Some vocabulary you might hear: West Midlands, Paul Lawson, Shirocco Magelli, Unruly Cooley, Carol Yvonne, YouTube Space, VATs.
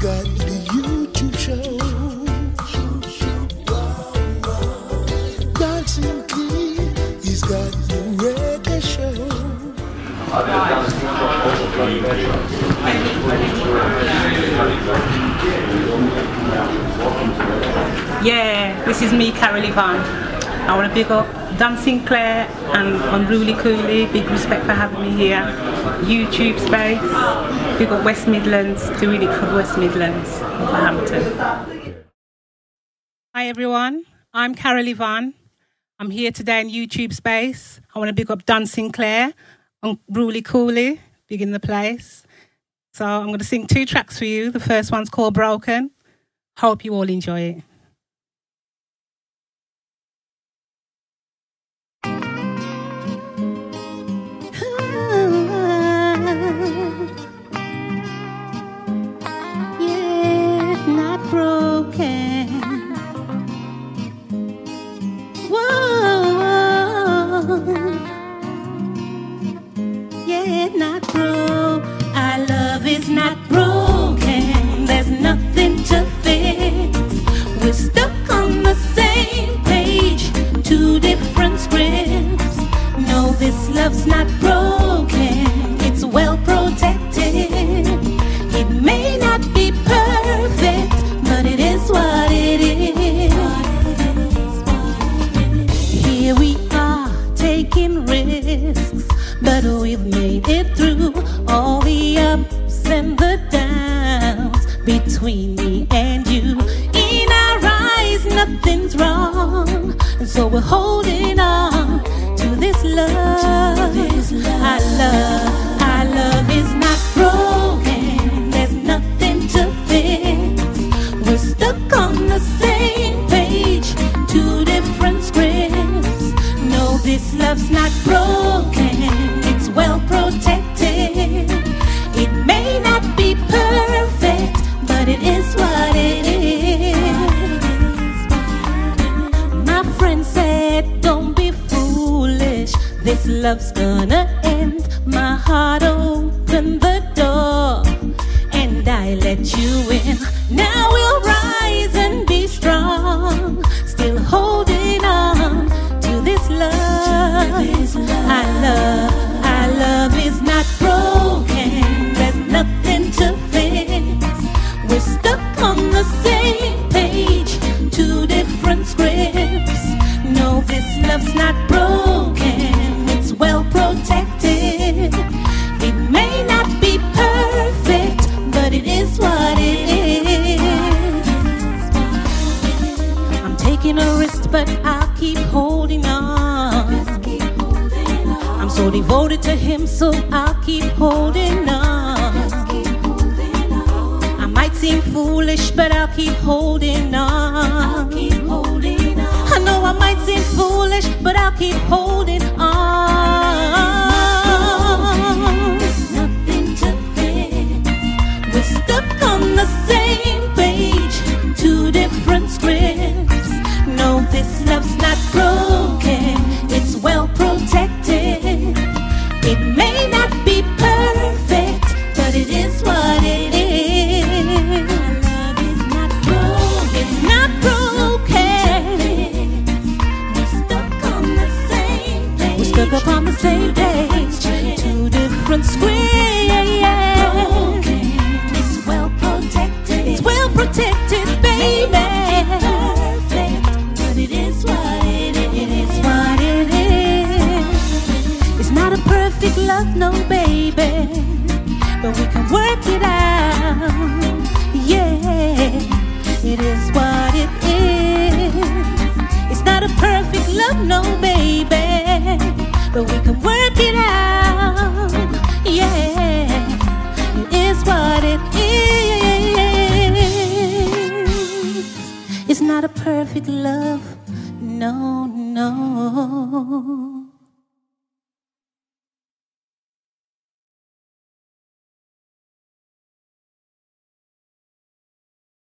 got the YouTube show. Dancing Key, he's got the reggae show. Yeah, this is me, Carol Yvonne. I want to pick up Dancing Claire and Unruly Cooley. Big respect for having me here. YouTube Space, big up West Midlands, doing it for West Midlands, Hampton. Hi everyone, I'm Carol Yvonne. I'm here today in YouTube Space. I want to big up Dancing Claire, Unruly Cooley, big in the place. So I'm going to sing two tracks for you. The first one's called Broken. Hope you all enjoy it. This love's not broken, it's well protected. It may not be perfect, but it is what it is. Here we are taking risks, but we've made it through all the ups and the downs between me and you. In our eyes, nothing's wrong, and so we're holding on. This love, this love, our love is not broken. There's nothing to fix. We're stuck on the same page, two different scripts. No, this love's not broken. It's well protected. It may not be perfect, but it is what it is. My friend said, don't be fooled. This love's gonna end. My heart opened the door and I let you in. Now we'll rise and be strong, still holding on to this love. Our love is not broken. There's nothing to fix. We're stuck on the same page, two different scripts. No, this love's not broken. Well protected. It may not be perfect, but it is what it is. I'm taking a risk, but I'll keep holding on. I'm so devoted to him, so I'll keep holding on. I might seem foolish, but I'll keep holding on. I know I might seem foolish, but I'll keep holding on. There's nothing to fix. We're stuck on the same page, two different scripts. No, this love's not broken. It's well protected. It may not be perfect, but it is what it is. Our love is not broken. It's not broken. Stuck upon the same page, two different squares. It's well protected. It's well protected, baby. Perfect, but it is what it is. It is what it is. It's not a perfect love, no, baby, but we can work it out. Yeah, it is what it is. It's not a perfect love, no, baby, but we can work it out. Yeah, it is what it is. It's not a perfect love, no, no.